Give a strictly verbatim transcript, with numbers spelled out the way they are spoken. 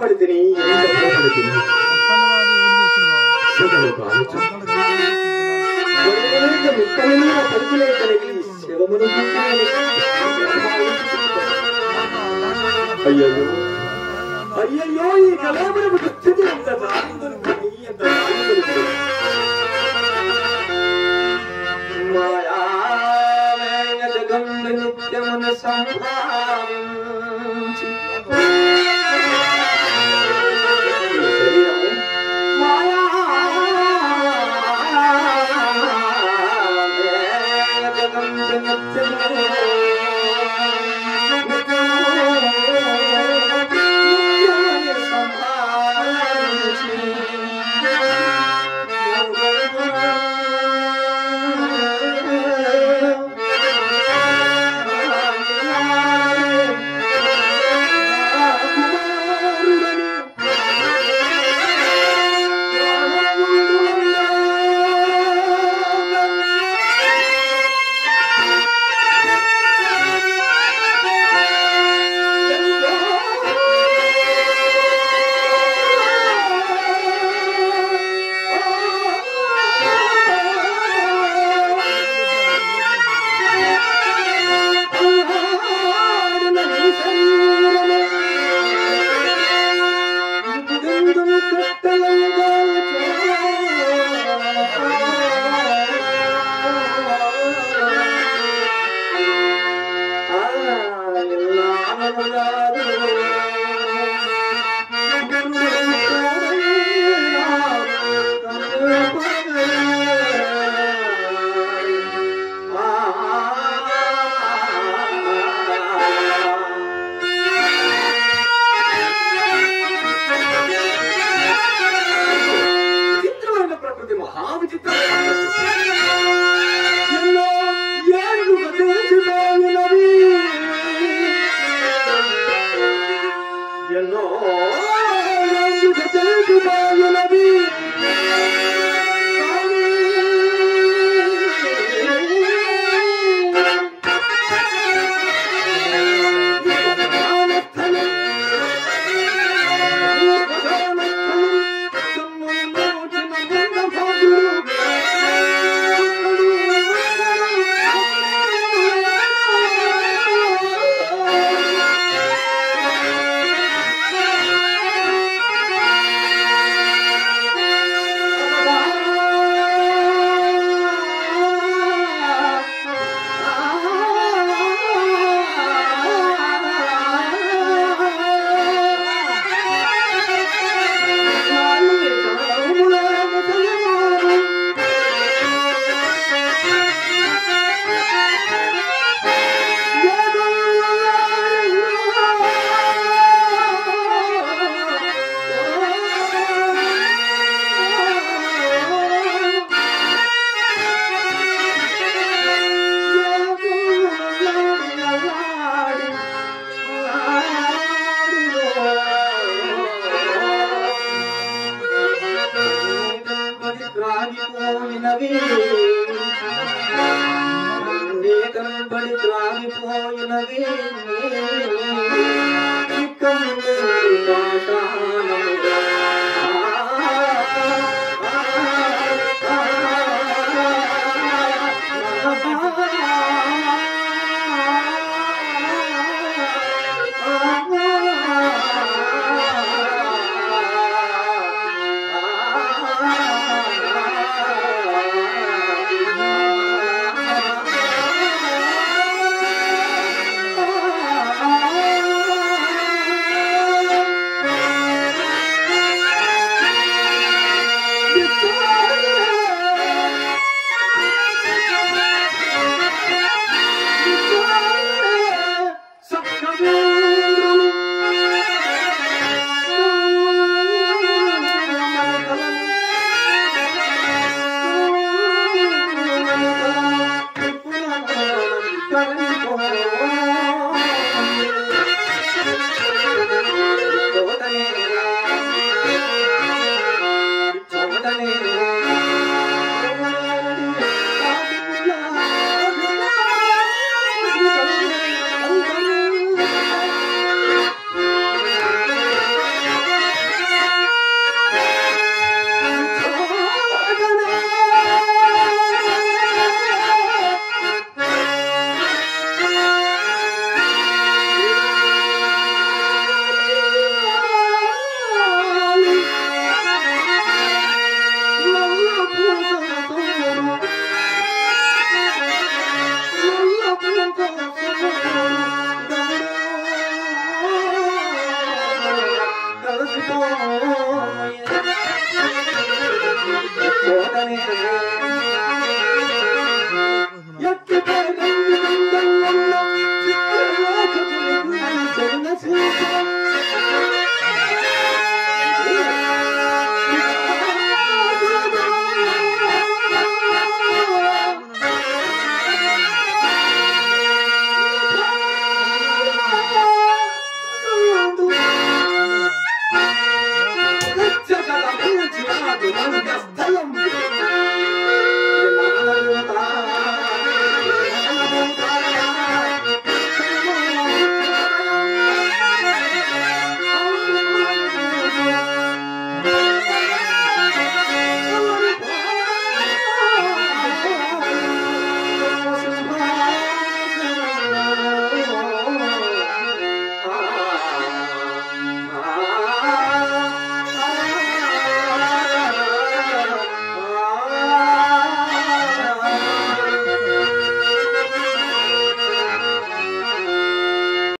కోపడతని ఎంత కోపడతని సగలపాలి కొడుకుని మిక్కని పరిచలే కలిగి శివమును అయ్యో అయ్యో ఈ కలేబరము దుఃఖితి ఎంత బాధను నీ ఎంత బాధను మాయా మేన జగంద నిత్యమున సంభాంచి